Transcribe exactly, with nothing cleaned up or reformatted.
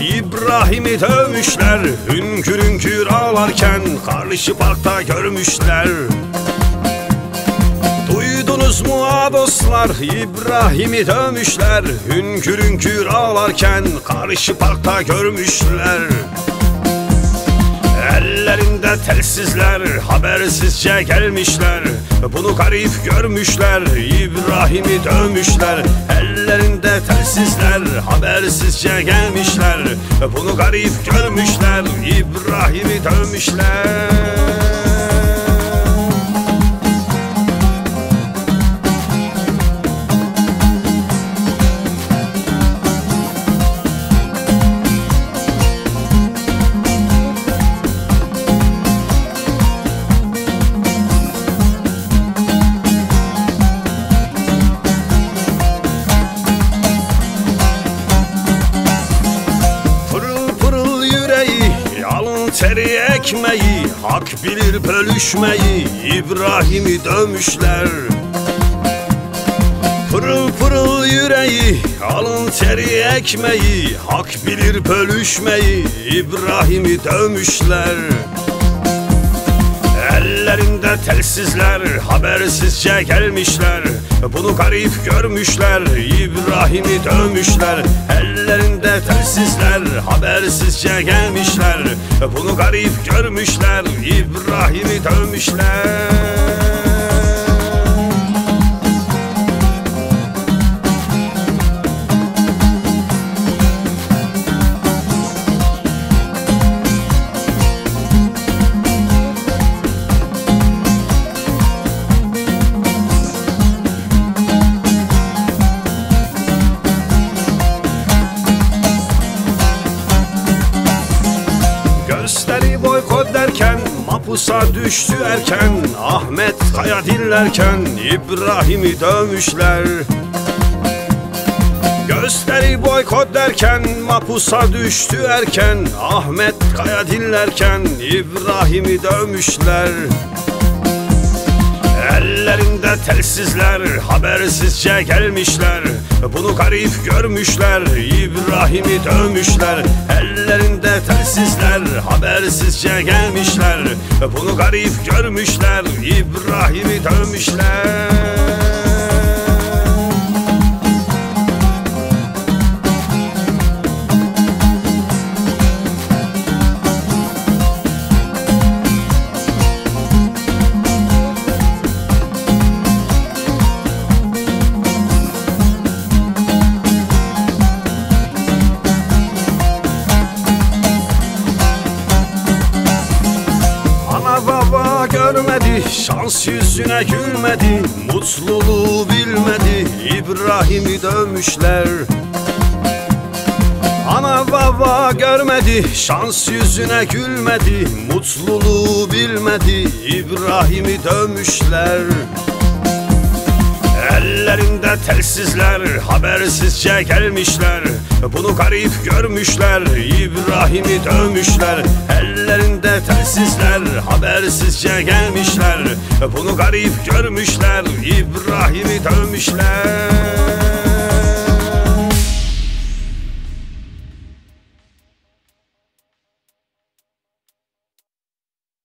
İbrahim'i dövmüşler, hünkür hünkür ağlarken karşı parkta görmüşler. Duydunuz mu a dostlar, İbrahim'i dövmüşler, hünkür hünkür ağlarken karşı parkta görmüşler. Ellerinde telsizler, habersizce gelmişler, bunu garip görmüşler, İbrahim'i dövmüşler. Ellerinde telsizler, habersizce gelmişler, bunu garip görmüşler, İbrahim'i dövmüşler. Teri ekmeği, hak bilir bölüşmeyi, İbrahim'i dövmüşler. Pırıl pırıl yüreği, alın teri ekmeği, hak bilir bölüşmeyi, İbrahim'i dövmüşler. Ellerinde telsizler, habersizce gelmişler, bunu garip görmüşler, İbrahim'i dövmüşler. Ellerinde telsizler, habersizce gelmişler, bunu garip görmüşler, İbrahim'i dövmüşler. Gösteri boykot derken, mapusa düştü erken, Ahmet Kaya dinlerken İbrahim'i dövmüşler. Gösteri boykot derken, mapusa düştü erken, Ahmet Kaya dinlerken İbrahim'i dövmüşler. Ellerinde telsizler, habersizce gelmişler, bunu garip görmüşler, İbrahim'i dövmüşler. Ellerinde telsizler, habersizce gelmişler, bunu garip görmüşler, İbrahim'i dövmüşler. Şans yüzüne gülmedi, mutluluğu bilmedi, İbrahim'i dövmüşler. Ana baba görmedi, şans yüzüne gülmedi, mutluluğu bilmedi, İbrahim'i dövmüşler. Ellerinde telsizler, habersizce gelmişler, bunu garip görmüşler, İbrahim'i dövmüşler. Ellerinde telsizler, habersizce gelmişler, bunu garip görmüşler, İbrahim'i dövmüşler.